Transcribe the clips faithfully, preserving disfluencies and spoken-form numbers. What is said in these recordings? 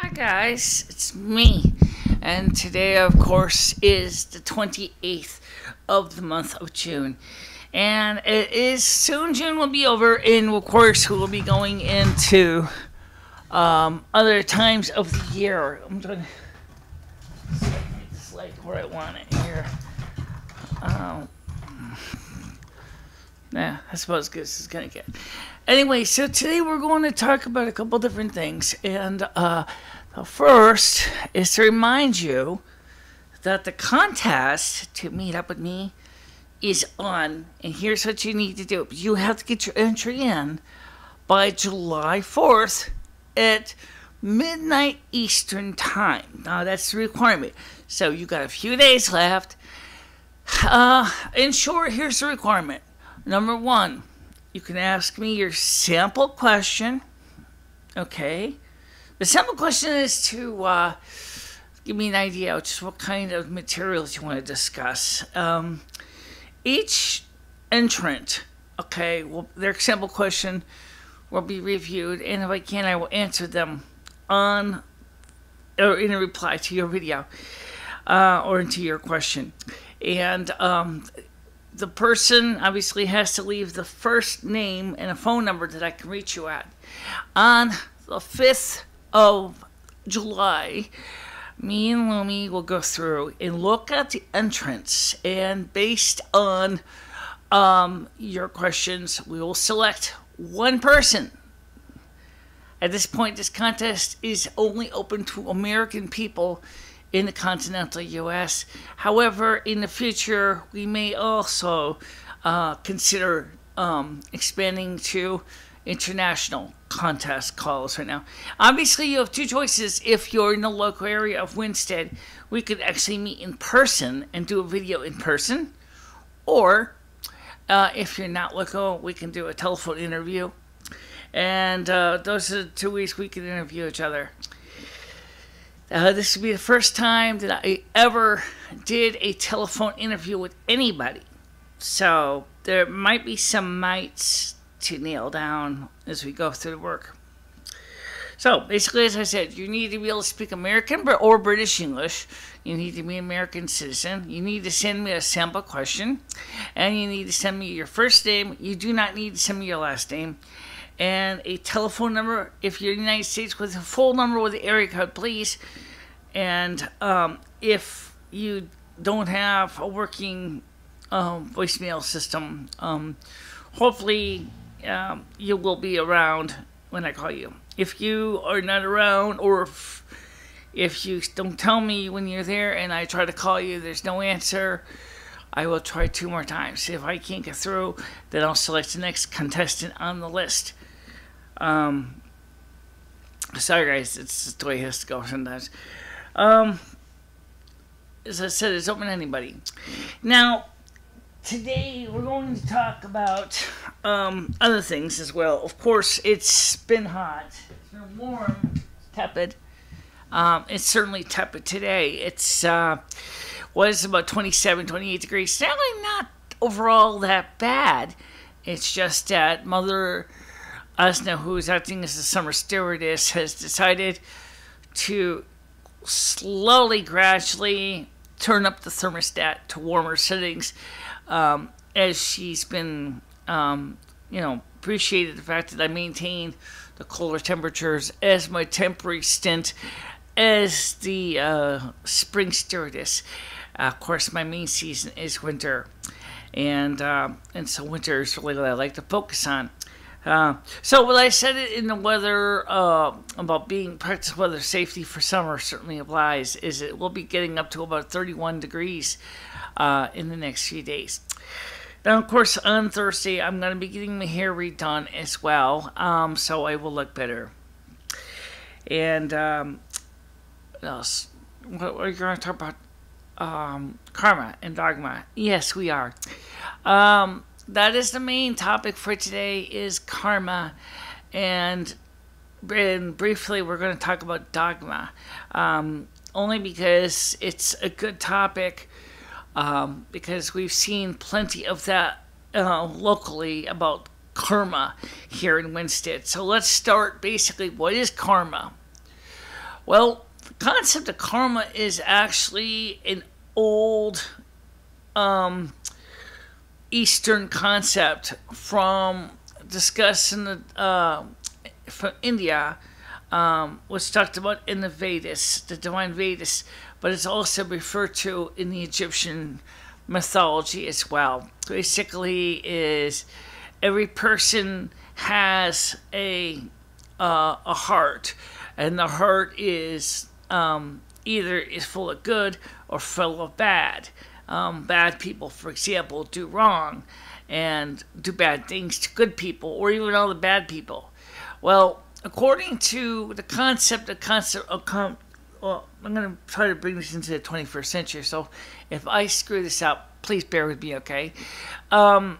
Hi guys, it's me, and today of course is the twenty-eighth of the month of June, and it is soon. June will be over, and of course we will be going into um, other times of the year. I'm gonna make this like where I want it here. Um, yeah, I suppose this is gonna get. Anyway, so today we're going to talk about a couple different things, and uh, the first is to remind you that the contest to meet up with me is on, and here's what you need to do. You have to get your entry in by July fourth at midnight Eastern time. Now that's the requirement, so you got a few days left. Uh, in short, here's the requirement. Number one, you can ask me your sample question, okay? The sample question is to uh, give me an idea of just what kind of materials you want to discuss. Um, each entrant, okay, well, their sample question will be reviewed, and if I can, I will answer them on or in a reply to your video uh, or into your question. And um, the person obviously has to leave the first name and a phone number that I can reach you at. On the fifth of July, me and Lumi will go through and look at the entrants. And based on um, your questions, we will select one person. At this point, this contest is only open to American people in the continental U S However, in the future, we may also uh, consider um, expanding to international contest calls right now. Obviously, you have two choices. If you're in the local area of Winston, we could actually meet in person and do a video in person. Or, uh, if you're not local, we can do a telephone interview. And uh, those are the two ways we can interview each other. Uh, this would be the first time that I ever did a telephone interview with anybody. So there might be some mites to nail down as we go through the work. So basically, as I said, you need to be able to speak American or British English. You need to be an American citizen. You need to send me a sample question. And you need to send me your first name. You do not need to send me your last name. And a telephone number, if you're in the United States, with a full number with the area code, please. And um, if you don't have a working um, voicemail system, um, hopefully um, you will be around when I call you. If you are not around, or if, if you don't tell me when you're there and I try to call you, there's no answer, I will try two more times. If I can't get through, then I'll select the next contestant on the list. Um, sorry guys, it's just the way it has to go sometimes. Um, as I said, it's open to anybody. Now, today we're going to talk about um, other things as well. Of course, it's been hot. It's been warm. Tepid. Um, it's certainly tepid today. It's uh, was about twenty-seven, twenty-eight degrees. It's really not overall that bad. It's just that Mother Asna, who is acting as the summer stewardess, has decided to slowly, gradually turn up the thermostat to warmer settings, um, as she's been, um, you know, appreciated the fact that I maintain the colder temperatures as my temporary stint as the uh, spring stewardess. Uh, of course, my main season is winter, and uh, and so winter is really what I like to focus on. Uh, so when I said it in the weather uh, about being practice weather safety for summer, certainly applies. Is it will be getting up to about thirty-one degrees uh, in the next few days. Now, of course, on Thursday I'm going to be getting my hair redone as well, um, so I will look better. And um, what else? What are you going to talk about? Um, Karma and Dogma. Yes, we are. Um, that is the main topic for today, is Karma, and, and briefly we're going to talk about Dogma, um, only because it's a good topic, um, because we've seen plenty of that uh, locally about karma here in Winston. So let's start basically, what is karma? Well, the concept of karma is actually an old um, Eastern concept from discussing the, uh, from India, um, was talked about in the Vedas, the divine Vedas, but it's also referred to in the Egyptian mythology as well. Basically, is every person has a uh, a heart, and the heart is um, either is full of good or full of bad. Um, bad people, for example, do wrong and do bad things to good people, or even all the bad people. Well, according to the concept, the concept of com well, I'm going to try to bring this into the twenty-first century, so if I screw this up, please bear with me, okay? Um,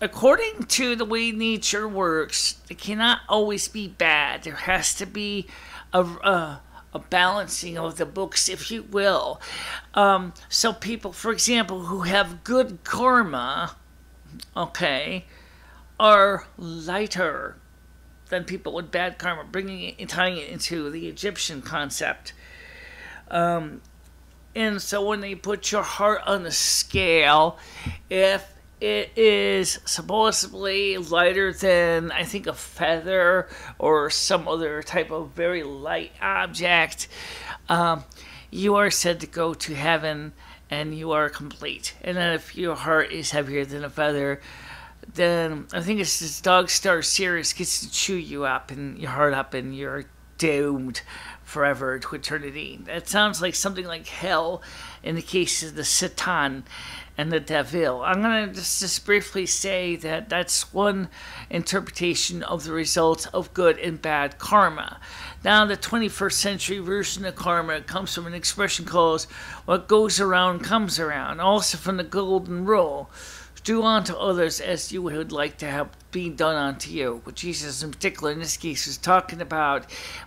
according to the way nature works, it cannot always be bad. There has to be a... a A balancing of the books, if you will. Um, so people, for example, who have good karma, okay, are lighter than people with bad karma, bringing it, tying it into the Egyptian concept. Um, and so when they put your heart on the scale, if it is supposedly lighter than, I think, a feather or some other type of very light object, Um, you are said to go to heaven and you are complete. And then if your heart is heavier than a feather, then I think it's this Dog Star Sirius gets to chew you up and your heart up, and you're doomed forever to eternity. That sounds like something like hell in the case of the Satan and the devil. I'm going to just, just briefly say that that's one interpretation of the results of good and bad karma. Now, the twenty-first century version of karma comes from an expression called "what goes around comes around," also from the golden rule, "do unto others as you would like to have be done unto you." What Jesus in particular in this case was talking about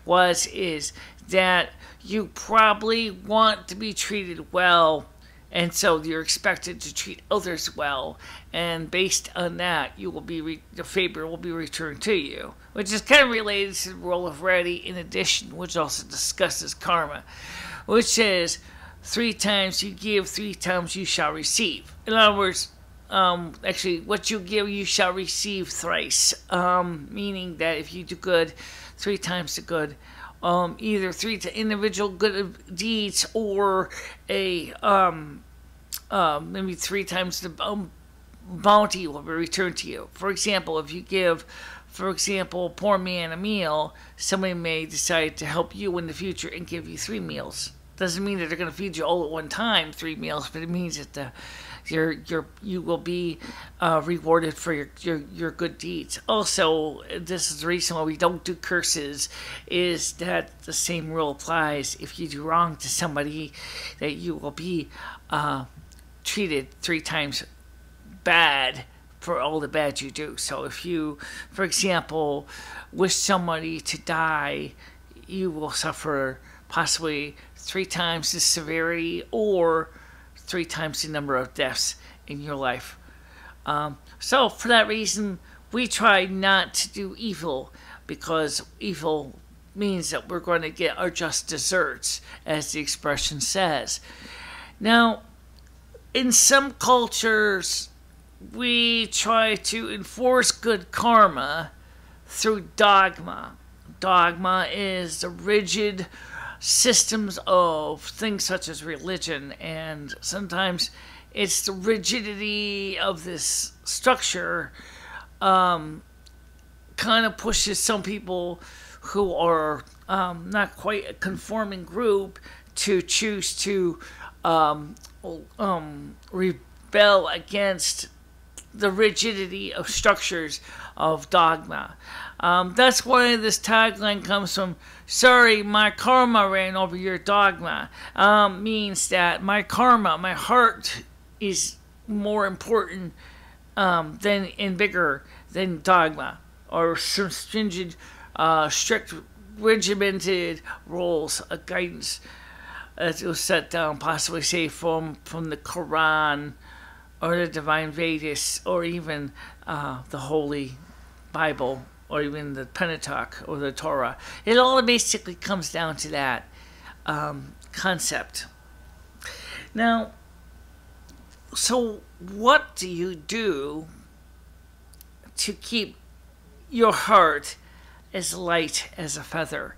was is that you probably want to be treated well, and so you're expected to treat others well, and based on that, you will be re the favor will be returned to you, which is kind of related to the role of rarity in addition, which also discusses karma, which is three times you give, three times you shall receive. In other words, um, actually, what you give, you shall receive thrice, um, meaning that if you do good, three times the good. Um, either three to individual good deeds, or a um, uh, maybe three times the um, bounty will be returned to you. For example, if you give, for example, a poor man a meal, somebody may decide to help you in the future and give you three meals. Doesn't mean that they're going to feed you all at one time three meals, but it means that the You're, you're, you will be uh, rewarded for your, your, your good deeds. Also, this is the reason why we don't do curses, is that the same rule applies. If you do wrong to somebody, that you will be uh, treated three times bad for all the bad you do. So if you, for example, wish somebody to die, you will suffer possibly three times the severity, or three times the number of deaths in your life. Um, so for that reason, we try not to do evil, because evil means that we're going to get our just desserts, as the expression says. Now, in some cultures, we try to enforce good karma through dogma. Dogma is the rigid systems of things such as religion, and sometimes it's the rigidity of this structure um, kind of pushes some people who are um, not quite a conforming group to choose to um, um, rebel against the rigidity of structures of dogma. Um, that's why this tagline comes from "sorry, my karma ran over your dogma." Um, means that my karma, my heart, is more important um, than and bigger than dogma or some stringent, uh, strict, regimented rules of guidance, as it was set down, possibly say from from the Quran or the divine Vedas, or even uh, the Holy Bible, or even the Pentateuch or the Torah. It all basically comes down to that. um, concept. Now, so what do you do to keep your heart as light as a feather?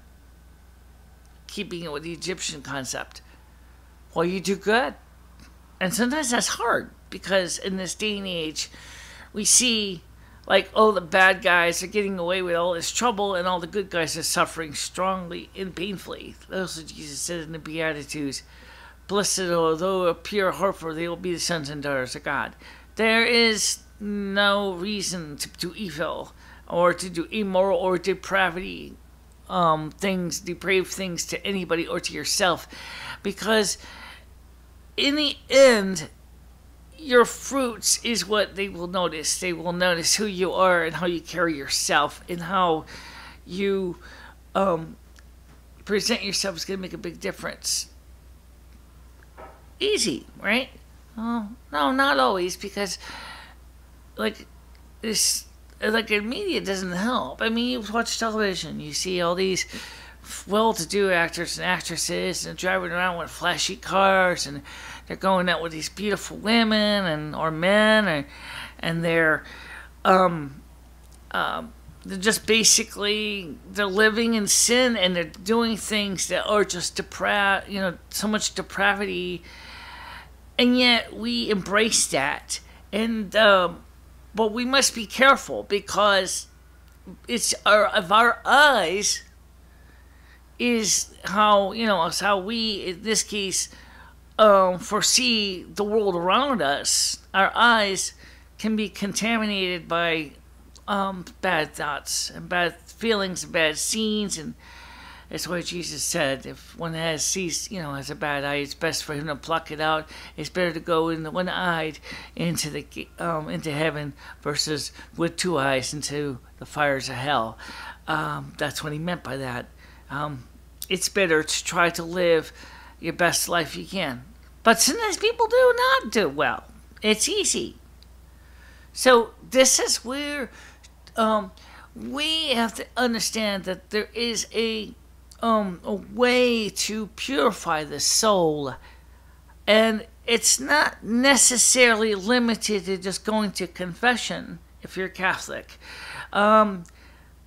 Keeping it with the Egyptian concept. Well, you do good. And sometimes that's hard, because in this day and age, we see, like, oh, the bad guys are getting away with all this trouble, and all the good guys are suffering strongly and painfully. Those are Jesus said in the Beatitudes, blessed are those who are pure of heart, for they will be the sons and daughters of God. There is no reason to do evil, or to do immoral or depravity um, things, depraved things to anybody or to yourself, because in the end, your fruits is what they will notice. They will notice who you are and how you carry yourself, and how you um, present yourself is going to make a big difference. Easy, right? Oh, no, not always, because like this, like in media, doesn't help. I mean, you watch television, you see all these well-to-do actors and actresses, and driving around with flashy cars, and they're going out with these beautiful women and or men, and and they're um, uh, they're just basically they're living in sin, and they're doing things that are just depraved, you know, so much depravity, and yet we embrace that, and um, but we must be careful, because it's our of our eyes is how, you know, is how we, in this case, um, foresee the world around us. Our eyes can be contaminated by um, bad thoughts and bad feelings and bad scenes. And that's why Jesus said, if one has sees, you know, has a bad eye, it's best for him to pluck it out. It's better to go in the one-eyed into the um, into heaven versus with two eyes into the fires of hell. Um, that's what he meant by that. Um, It's better to try to live your best life you can. But sometimes people do not do well. It's easy. So this is where um, we have to understand that there is a, um, a way to purify the soul. And it's not necessarily limited to just going to confession if you're Catholic. Um...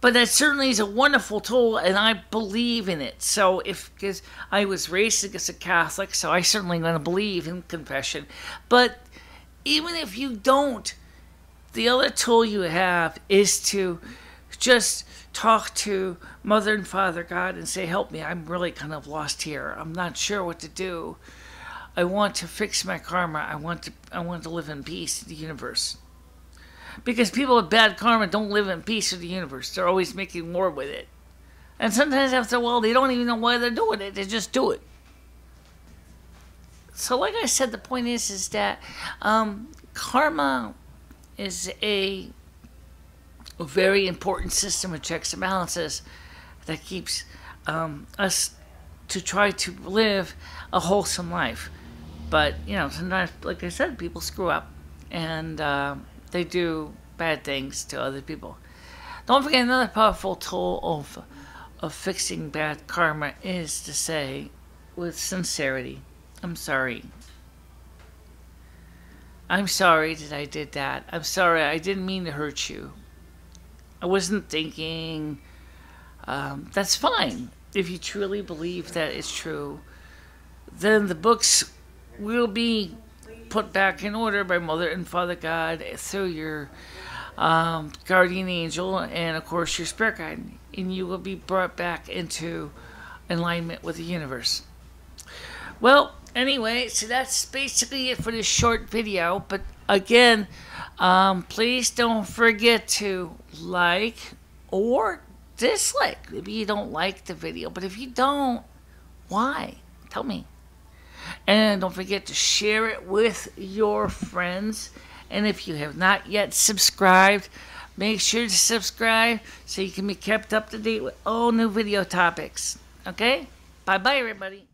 But that certainly is a wonderful tool, and I believe in it. So if, because I was raised as a Catholic, so I certainly want to believe in confession. But even if you don't, the other tool you have is to just talk to Mother and Father God and say, help me, I'm really kind of lost here. I'm not sure what to do. I want to fix my karma. I want to, I want to live in peace in the universe. Because people with bad karma don't live in peace with the universe. They're always making war with it. And sometimes after a while, they don't even know why they're doing it. They just do it. So like I said, the point is, is that um, karma is a, a very important system of checks and balances that keeps um, us to try to live a wholesome life. But, you know, sometimes, like I said, people screw up. And... Uh, They do bad things to other people. Don't forget, another powerful tool of, of fixing bad karma is to say with sincerity, I'm sorry. I'm sorry that I did that. I'm sorry, I didn't mean to hurt you. I wasn't thinking. Um, that's fine. If you truly believe that it's true, then the books will be put back in order by Mother and Father God through your um, guardian angel and, of course, your spirit guide. And you will be brought back into alignment with the universe. Well, anyway, so that's basically it for this short video. But again, um, please don't forget to like or dislike. Maybe you don't like the video, but if you don't, why? Tell me. And don't forget to share it with your friends. And if you have not yet subscribed, make sure to subscribe so you can be kept up to date with all new video topics. Okay? Bye-bye, everybody.